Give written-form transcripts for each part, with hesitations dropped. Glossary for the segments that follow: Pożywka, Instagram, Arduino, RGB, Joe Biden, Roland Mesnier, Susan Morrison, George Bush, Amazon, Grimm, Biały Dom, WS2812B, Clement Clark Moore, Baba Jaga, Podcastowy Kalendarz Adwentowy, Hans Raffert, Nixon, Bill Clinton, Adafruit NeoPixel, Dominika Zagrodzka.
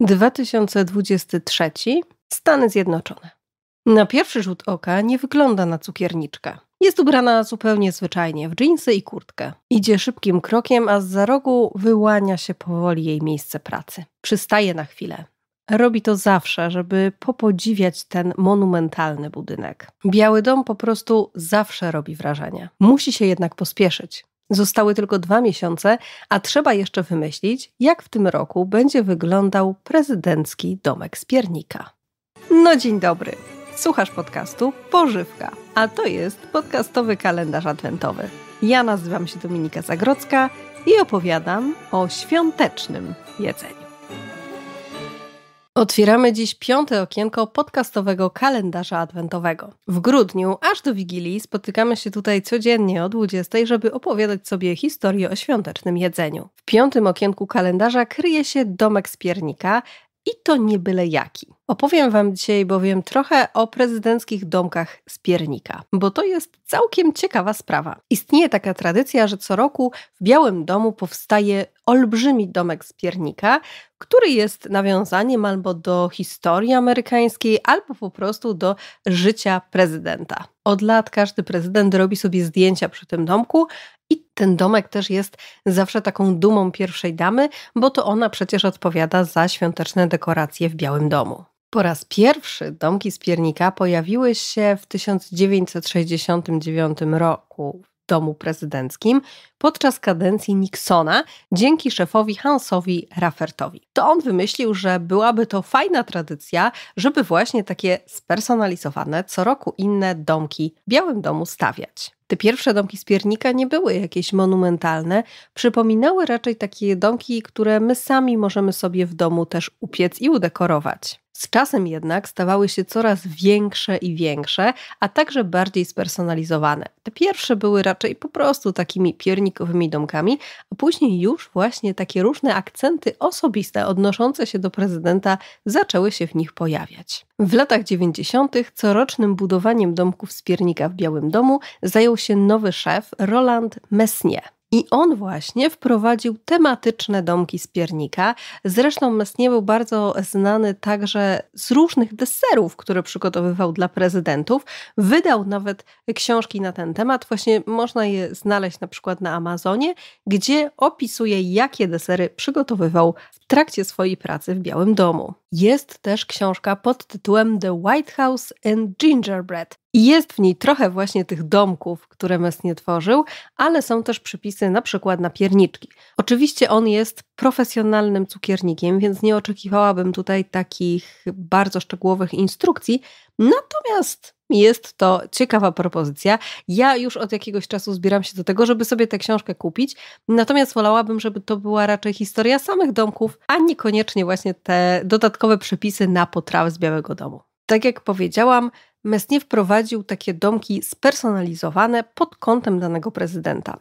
2023. Stany Zjednoczone. Na pierwszy rzut oka nie wygląda na cukierniczkę. Jest ubrana zupełnie zwyczajnie, w dżinsy i kurtkę. Idzie szybkim krokiem, a zza rogu wyłania się powoli jej miejsce pracy. Przystaje na chwilę. Robi to zawsze, żeby popodziwiać ten monumentalny budynek. Biały Dom po prostu zawsze robi wrażenie. Musi się jednak pospieszyć. Zostały tylko 2 miesiące, a trzeba jeszcze wymyślić, jak w tym roku będzie wyglądał prezydencki domek z piernika. No dzień dobry! Słuchasz podcastu Pożywka, a to jest podcastowy kalendarz adwentowy. Ja nazywam się Dominika Zagrodzka i opowiadam o świątecznym jedzeniu. Otwieramy dziś 5. okienko podcastowego kalendarza adwentowego. W grudniu, aż do Wigilii, spotykamy się tutaj codziennie o 20:00, żeby opowiadać sobie historię o świątecznym jedzeniu. W 5. okienku kalendarza kryje się domek z piernika i to nie byle jaki. Opowiem Wam dzisiaj bowiem trochę o prezydenckich domkach z piernika, bo to jest całkiem ciekawa sprawa. Istnieje taka tradycja, że co roku w Białym Domu powstaje olbrzymi domek z piernika, który jest nawiązaniem albo do historii amerykańskiej, albo po prostu do życia prezydenta. Od lat każdy prezydent robi sobie zdjęcia przy tym domku i ten domek też jest zawsze taką dumą pierwszej damy, bo to ona przecież odpowiada za świąteczne dekoracje w Białym Domu. Po raz pierwszy domki z piernika pojawiły się w 1969 roku w domu prezydenckim podczas kadencji Nixona dzięki szefowi Hansowi Raffertowi. To on wymyślił, że byłaby to fajna tradycja, żeby właśnie takie spersonalizowane, co roku inne domki w Białym Domu stawiać. Te pierwsze domki z piernika nie były jakieś monumentalne, przypominały raczej takie domki, które my sami możemy sobie w domu też upiec i udekorować. Z czasem jednak stawały się coraz większe i większe, a także bardziej spersonalizowane. Te pierwsze były raczej po prostu takimi piernikowymi domkami, a później już właśnie takie różne akcenty osobiste odnoszące się do prezydenta zaczęły się w nich pojawiać. W latach 90. corocznym budowaniem domków z piernika w Białym Domu zajął się nowy szef Roland Mesnier. I on właśnie wprowadził tematyczne domki z piernika. Zresztą Mesnier był bardzo znany także z różnych deserów, które przygotowywał dla prezydentów. Wydał nawet książki na ten temat. Właśnie można je znaleźć na przykład na Amazonie, gdzie opisuje, jakie desery przygotowywał w trakcie swojej pracy w Białym Domu. Jest też książka pod tytułem The White House and Gingerbread. I jest w niej trochę właśnie tych domków, które Mesnier tworzył, ale są też przypisy na przykład na pierniczki. Oczywiście on jest profesjonalnym cukiernikiem, więc nie oczekiwałabym tutaj takich bardzo szczegółowych instrukcji, natomiast jest to ciekawa propozycja. Ja już od jakiegoś czasu zbieram się do tego, żeby sobie tę książkę kupić, natomiast wolałabym, żeby to była raczej historia samych domków, a niekoniecznie właśnie te dodatkowe przepisy na potrawy z Białego Domu. Tak jak powiedziałam, Mesnier wprowadził takie domki spersonalizowane pod kątem danego prezydenta.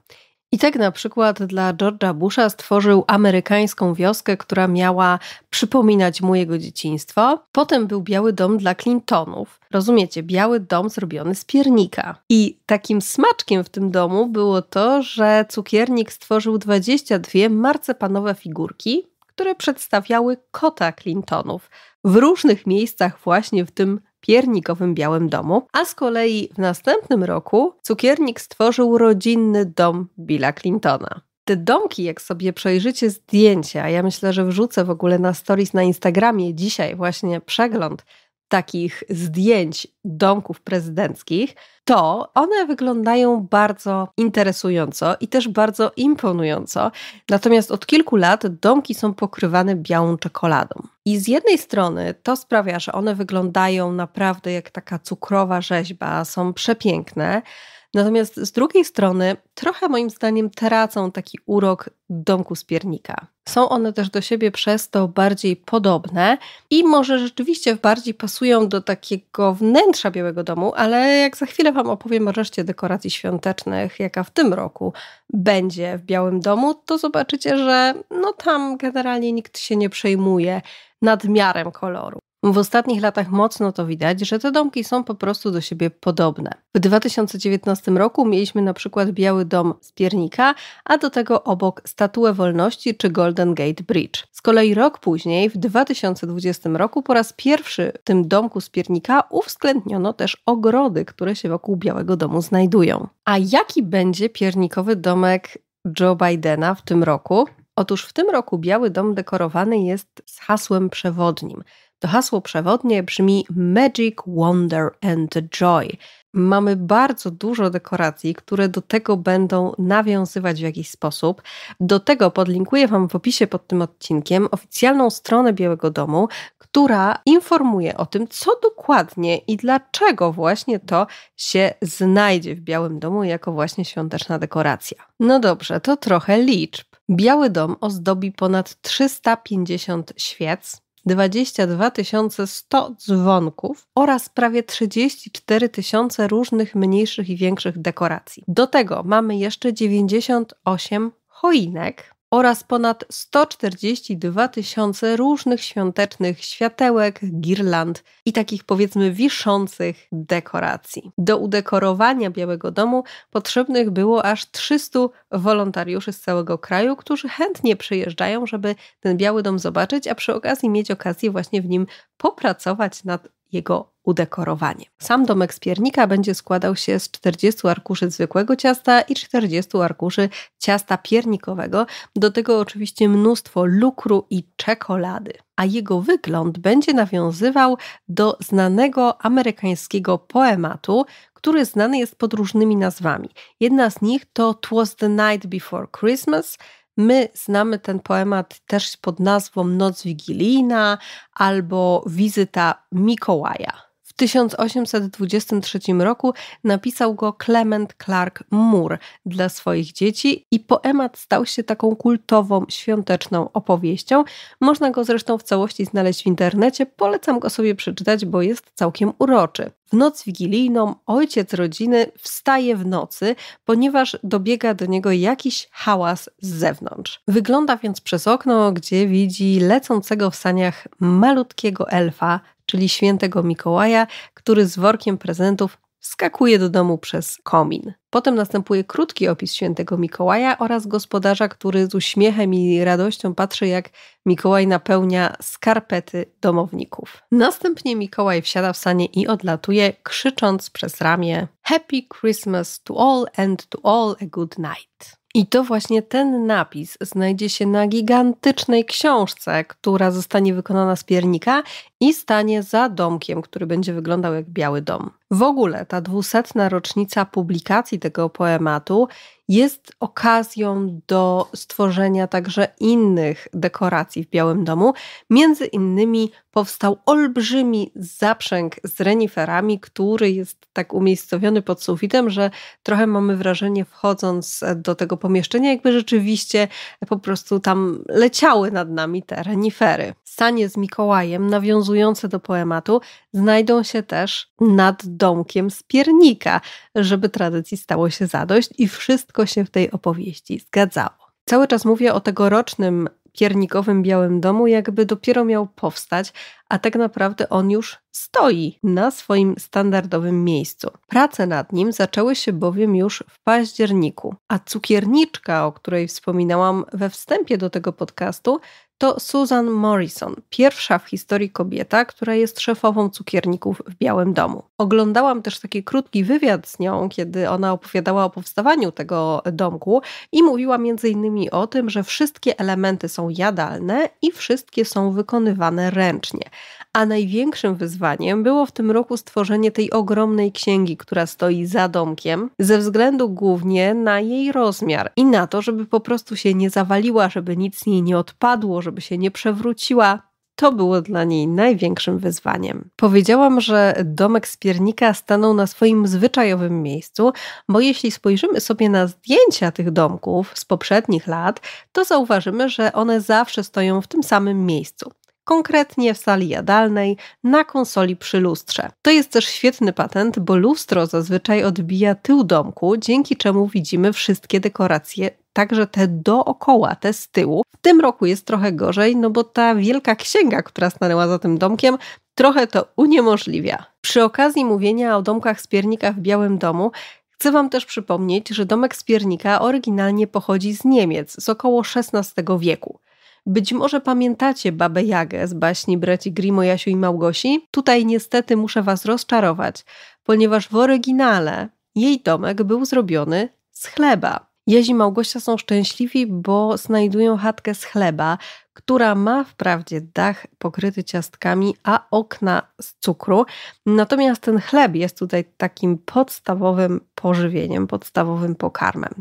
I tak na przykład dla George'a Busha stworzył amerykańską wioskę, która miała przypominać mu jego dzieciństwo. Potem był Biały Dom dla Clintonów. Rozumiecie, Biały Dom zrobiony z piernika. I takim smaczkiem w tym domu było to, że cukiernik stworzył 22 marcepanowe figurki, które przedstawiały kota Clintonów w różnych miejscach właśnie w tym piernikowym Białym Domu, a z kolei w następnym roku cukiernik stworzył rodzinny dom Billa Clintona. Te domki, jak sobie przejrzycie zdjęcia, ja myślę, że wrzucę w ogóle na stories na Instagramie dzisiaj właśnie przegląd takich zdjęć domków prezydenckich, to one wyglądają bardzo interesująco i też bardzo imponująco. Natomiast od kilku lat domki są pokrywane białą czekoladą. I z jednej strony to sprawia, że one wyglądają naprawdę jak taka cukrowa rzeźba, są przepiękne, natomiast z drugiej strony trochę moim zdaniem tracą taki urok domku z piernika. Są one też do siebie przez to bardziej podobne i może rzeczywiście bardziej pasują do takiego wnętrza Białego Domu, ale jak za chwilę Wam opowiem o reszcie dekoracji świątecznych, jaka w tym roku będzie w Białym Domu, to zobaczycie, że no tam generalnie nikt się nie przejmuje nadmiarem koloru. W ostatnich latach mocno to widać, że te domki są po prostu do siebie podobne. W 2019 roku mieliśmy na przykład Biały Dom z piernika, a do tego obok Statuę Wolności czy Golden Gate Bridge. Z kolei rok później, w 2020 roku, po raz pierwszy w tym domku z piernika uwzględniono też ogrody, które się wokół Białego Domu znajdują. A jaki będzie piernikowy domek Joe Bidena w tym roku? Otóż w tym roku Biały Dom dekorowany jest z hasłem przewodnim. To hasło przewodnie brzmi Magic, Wonder and Joy. Mamy bardzo dużo dekoracji, które do tego będą nawiązywać w jakiś sposób. Do tego podlinkuję Wam w opisie pod tym odcinkiem oficjalną stronę Białego Domu, która informuje o tym, co dokładnie i dlaczego właśnie to się znajdzie w Białym Domu jako właśnie świąteczna dekoracja. No dobrze, to trochę liczb. Biały Dom ozdobi ponad 350 świec, 22 100 dzwonków oraz prawie 34 000 różnych mniejszych i większych dekoracji. Do tego mamy jeszcze 98 choinek oraz ponad 142 000 różnych świątecznych światełek, girland i takich, powiedzmy, wiszących dekoracji. Do udekorowania Białego Domu potrzebnych było aż 300 wolontariuszy z całego kraju, którzy chętnie przyjeżdżają, żeby ten Biały Dom zobaczyć, a przy okazji mieć okazję właśnie w nim popracować nad jego udekorowanie. Sam domek z piernika będzie składał się z 40 arkuszy zwykłego ciasta i 40 arkuszy ciasta piernikowego, do tego oczywiście mnóstwo lukru i czekolady. A jego wygląd będzie nawiązywał do znanego amerykańskiego poematu, który znany jest pod różnymi nazwami. Jedna z nich to "Twas the Night Before Christmas". My znamy ten poemat też pod nazwą Noc Wigilijna albo Wizyta Mikołaja. W 1823 roku napisał go Clement Clark Moore dla swoich dzieci i poemat stał się taką kultową, świąteczną opowieścią. Można go zresztą w całości znaleźć w internecie, polecam go sobie przeczytać, bo jest całkiem uroczy. W noc wigilijną ojciec rodziny wstaje w nocy, ponieważ dobiega do niego jakiś hałas z zewnątrz. Wygląda więc przez okno, gdzie widzi lecącego w saniach malutkiego elfa, czyli świętego Mikołaja, który z workiem prezentów skakuje do domu przez komin. Potem następuje krótki opis świętego Mikołaja oraz gospodarza, który z uśmiechem i radością patrzy, jak Mikołaj napełnia skarpety domowników. Następnie Mikołaj wsiada w sanie i odlatuje, krzycząc przez ramię Happy Christmas to all and to all a good night. I to właśnie ten napis znajdzie się na gigantycznej książce, która zostanie wykonana z piernika i stanie za domkiem, który będzie wyglądał jak Biały Dom. W ogóle ta 200. rocznica publikacji tego poematu jest okazją do stworzenia także innych dekoracji w Białym Domu. Między innymi powstał olbrzymi zaprzęg z reniferami, który jest tak umiejscowiony pod sufitem, że trochę mamy wrażenie, wchodząc do tego pomieszczenia, jakby rzeczywiście po prostu tam leciały nad nami te renifery. Sanie z Mikołajem nawiązujące do poematu znajdą się też nad domkiem z piernika, żeby tradycji stało się zadość i wszystko się w tej opowieści zgadzało. Cały czas mówię o tegorocznym piernikowym Białym Domu, jakby dopiero miał powstać, a tak naprawdę on już stoi na swoim standardowym miejscu. Prace nad nim zaczęły się bowiem już w październiku, a cukierniczka, o której wspominałam we wstępie do tego podcastu, to Susan Morrison, pierwsza w historii kobieta, która jest szefową cukierników w Białym Domu. Oglądałam też taki krótki wywiad z nią, kiedy ona opowiadała o powstawaniu tego domku i mówiła m.in. o tym, że wszystkie elementy są jadalne i wszystkie są wykonywane ręcznie. A największym wyzwaniem było w tym roku stworzenie tej ogromnej księgi, która stoi za domkiem, ze względu głównie na jej rozmiar i na to, żeby po prostu się nie zawaliła, żeby nic z niej nie odpadło, żeby się nie przewróciła. To było dla niej największym wyzwaniem. Powiedziałam, że domek z piernika stanął na swoim zwyczajowym miejscu, bo jeśli spojrzymy sobie na zdjęcia tych domków z poprzednich lat, to zauważymy, że one zawsze stoją w tym samym miejscu. Konkretnie w sali jadalnej, na konsoli przy lustrze. To jest też świetny patent, bo lustro zazwyczaj odbija tył domku, dzięki czemu widzimy wszystkie dekoracje, także te dookoła, te z tyłu. W tym roku jest trochę gorzej, no bo ta wielka księga, która stanęła za tym domkiem, trochę to uniemożliwia. Przy okazji mówienia o domkach z piernika w Białym Domu, chcę Wam też przypomnieć, że domek z piernika oryginalnie pochodzi z Niemiec, z około XVI wieku. Być może pamiętacie Babę Jagę z baśni braci Grimm o Jasiu i Małgosi? Tutaj niestety muszę Was rozczarować, ponieważ w oryginale jej domek był zrobiony z chleba. Jaś i Małgosia są szczęśliwi, bo znajdują chatkę z chleba, która ma wprawdzie dach pokryty ciastkami, a okna z cukru. Natomiast ten chleb jest tutaj takim podstawowym pożywieniem, podstawowym pokarmem.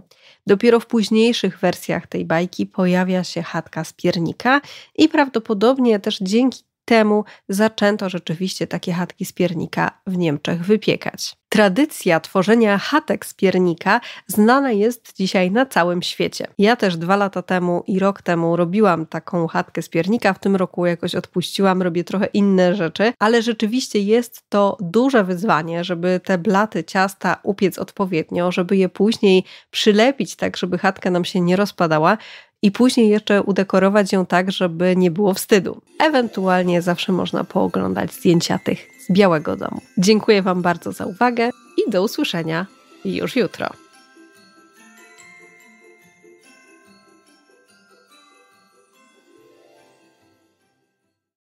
Dopiero w późniejszych wersjach tej bajki pojawia się chatka z piernika i prawdopodobnie też dzięki temu zaczęto rzeczywiście takie chatki z piernika w Niemczech wypiekać. Tradycja tworzenia chatek z piernika znana jest dzisiaj na całym świecie. Ja też 2 lata temu i rok temu robiłam taką chatkę z piernika, w tym roku jakoś odpuściłam, robię trochę inne rzeczy, ale rzeczywiście jest to duże wyzwanie, żeby te blaty ciasta upiec odpowiednio, żeby je później przylepić tak, żeby chatka nam się nie rozpadała, i później jeszcze udekorować ją tak, żeby nie było wstydu. Ewentualnie zawsze można pooglądać zdjęcia tych z Białego Domu. Dziękuję Wam bardzo za uwagę i do usłyszenia już jutro.